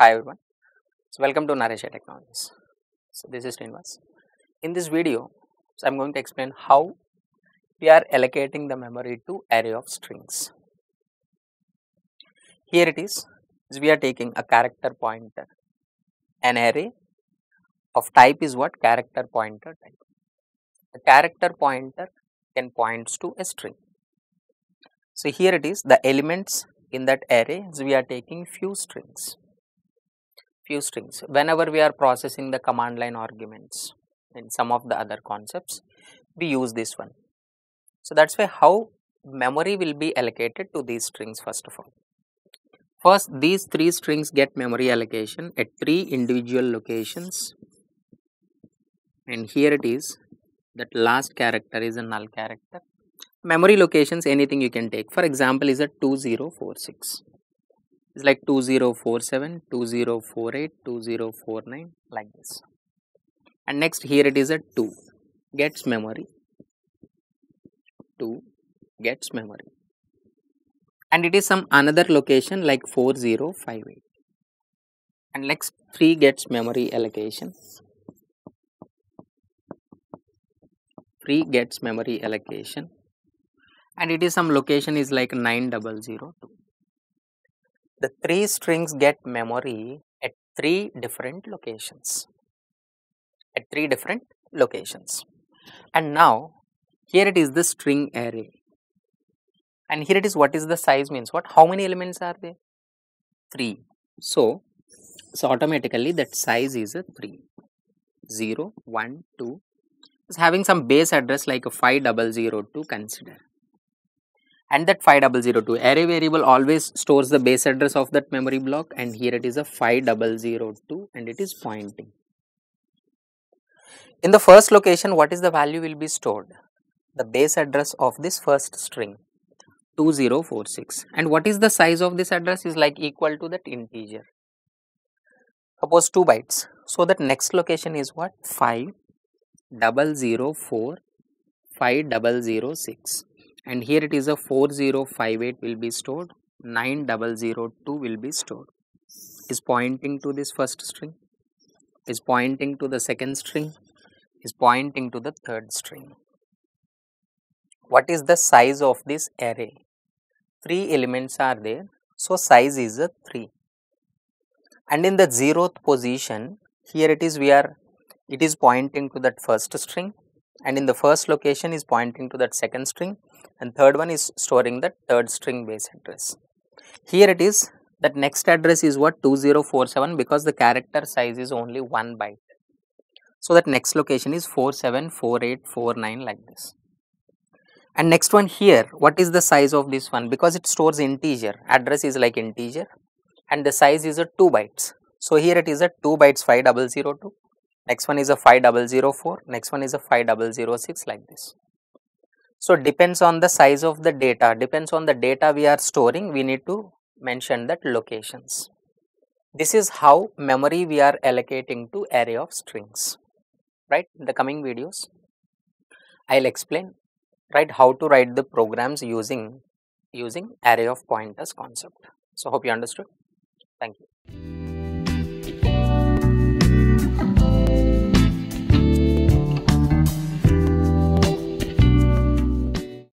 Hi everyone, so welcome to Naresh IT Technologies. So this is Srinivas. In this video, so I am going to explain how we are allocating the memory to array of strings. Here it is, so we are taking a character pointer, an array of type is what? Character pointer type. The character pointer can points to a string. So here it is, the elements in that array, so we are taking few strings. Whenever we are processing the command line arguments and some of the other concepts, we use this one. So that's why how memory will be allocated to these strings. First of all, first these three strings get memory allocation at three individual locations, and here it is that last character is a null character. Memory locations, anything you can take, for example is a 2046, it's like 2047, 2048, 2049 like this. And next here it is a 2 gets memory, 2 gets memory, and it is some another location like 4058, and next 3 gets memory allocation, 3 gets memory allocation, and it is some location is like 9002. The three strings get memory at three different locations, and now here it is the string array, and here it is what is the size means what, how many elements are there? 3. So automatically that size is a 3, 0, 1, 2, is having some base address like a 5002 consider. And that 5002 array variable always stores the base address of that memory block, and here it is a 5002 and it is pointing. In the first location, what is the value will be stored? The base address of this first string 2046, and what is the size of this address is like equal to that integer, suppose 2 bytes. So that next location is what? 5004, 5006. And here it is a 4058 will be stored, 9002 will be stored, is pointing to this first string, is pointing to the second string, is pointing to the third string. What is the size of this array? 3 elements are there, so size is a 3. And in the 0th position, here it is it is pointing to that first string, and in the first location is pointing to that second string, and third one is storing that third string base address. Here it is that next address is what? 2047, because the character size is only 1 byte. So that next location is 474849 like this. And next one here, what is the size of this one? Because it stores integer, address is like integer, and the size is a 2 bytes. So here it is a 2 bytes 5002. Next one is a 5004, next one is a 5006 like this. So depends on the size of the data, depends on the data we are storing, we need to mention that locations. This is how memory we are allocating to array of strings, right? In the coming videos, I will explain, right, how to write the programs using array of pointers concept. So hope you understood. Thank you.